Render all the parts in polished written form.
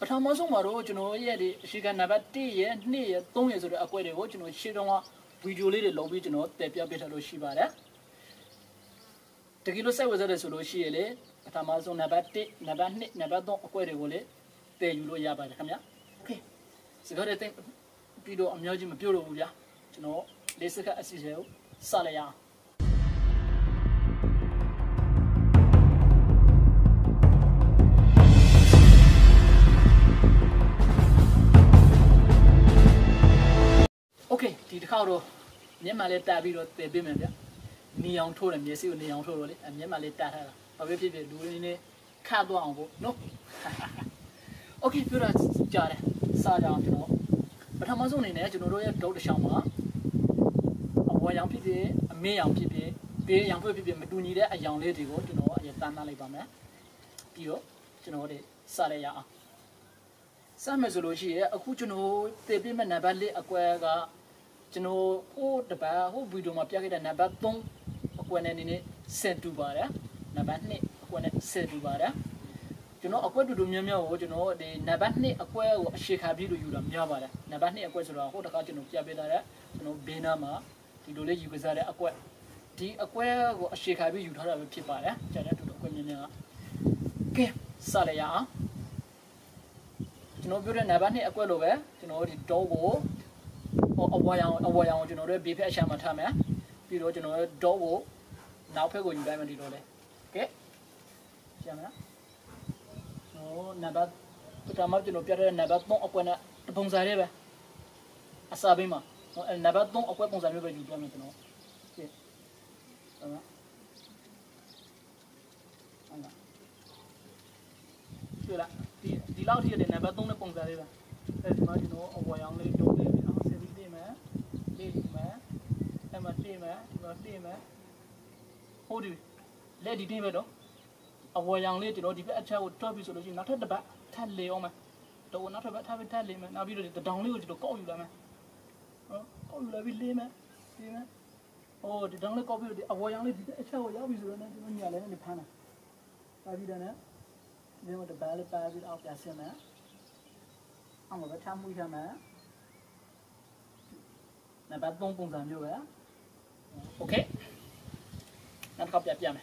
But how much more you know, yet she can never tea and near Tongues or acquainted watching with Shidoma, we do little lobby to know that Pia Beta Loshibara. Tequilosa was a resolution, but Amazon Nabate, Nabadon acquainted with it, there you know Yaba Hamia. Okay. So, I think Pido Amyajim Bureau, you know, Lesica Assisio, Salaya. Okay, did Haro Yamaleta Viro de Bimenda? Neon told him, yes, you neon told it, and Yamaleta, a very doing a cardo. No, okay, pure jar, Sada, you know. But Amazon in Edge, Royal told the Shama. A boy young people, a male young people, pay young people, Medunida, a young lady go, you know, a Yatana Libama. Pio, you know, the Sadaya. Some zoology, a Kuchuno, the Biman Nabali, a quagga. Chino, oh, the bar, oh, we do my piaget and Nabaton, when any sent to Bara, Nabatne, when it said to Bara. You know, according to Mimio, you know, the Nabatne acquire or shake Habido Yamabara, Nabatne acquires a whole carton of Yabedara, you know, Benama, the Dole Yugazara acquire. The acquire or shake Habido Yudara Pipara, Jana to the Quenina. Okay, Salaya. You know, building Nabatne acquire, you know, the Dogo. Away on you know, the beef at Shamatama, you know, Dogo, now Pego in Diamond. Okay, Jamma? No, Nabat, but I'm out to look at Nabaton upon a Ponza River, a Sabima, and Nabaton upon Ponza River, you don't know. Okay, the loud here, the Nabaton upon the river. That's not, you know, away on the dog. Oh, the lady David, a young lady, or the child would talk to you, not at the back, Tadley, Oma. Though not about having Tadley, and I'll be the download to call you, Lama. Oh, love it, Lima. Oh, the download copy of the young lady, a child, always running when you are in the panel. Have you done it? They were the ballet bags out there, Sima. I'm over time with her, man. Nabat bon bon dans le ok. N'a pas bien bien.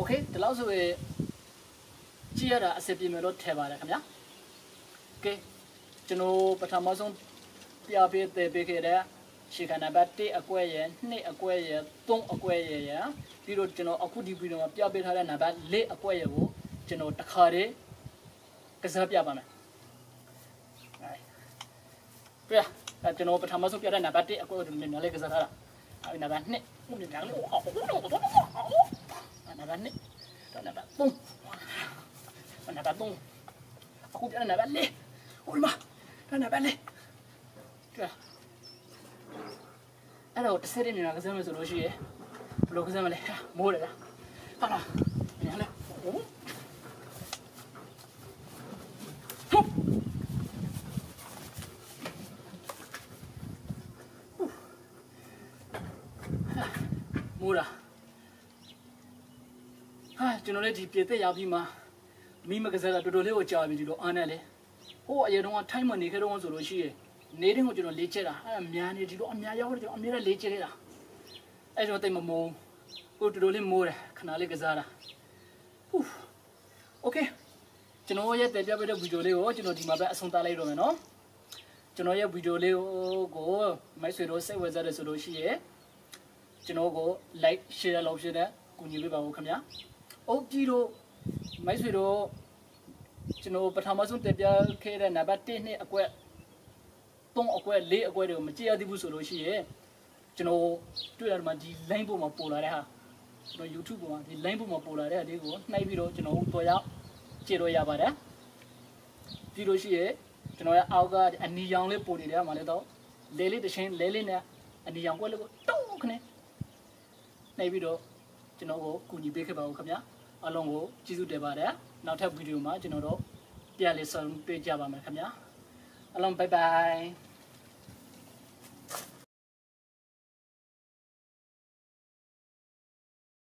Okay, the last way Chiara Septimero Tevara. Okay, you know, but Amazon Piabi de Begera, she can abate acquire, ne acquire, don't acquire, Piro, you know, Akudi, you know, Piabi and Abat, lay acquire, you know, Takare, Kazapiabama. Yeah, that you know, but Amazon Piaran Abate according to Minalekazara. I mean, Abat, ne, Nabatne, nabaton, nabaton. Aku jangan nabatle, ulma, nabatle. Kau, ada otak seri ni nak zaman solusi ye, blok zaman leh, boleh lah. Kalau, ni ada, murah. You know, the Pieta Yabima, Mima Gazella, Dodoleo Javi, Anale. Oh, I don't want time on the Heron Zoroshi. Leading with your lecture, I am managed to Amira lecture. I don't think a more good to do more, Canale Okay, Genoa, the Jabber of Bujoleo, Genoa, Santale Romano, Genoa, Bujoleo, go, my Sudosa, was that a Sudoshi, Genogo, like Shira Lobsida, Kuniba Okamia. Oh, Giro, my Sudo, Geno, but Amazon, the Bialcade and Abatini, acquire. Lay away the Matia de Busolochi, General Tuermadi, Lambo Mapola, no YouTube one, the Lambo Mapola, they go, Naviro, General Toya, Cheroya Bara, Pirochi, General Alga, and the young Lepolia, Malato, Lely the Shane, Lelina, and the young Wallo, Tokne, Naviro, General Kuni Baker Baukamia, along Chizu de Bara, not have video, General, Pialis on Pejava Macamia. Along, bye bye.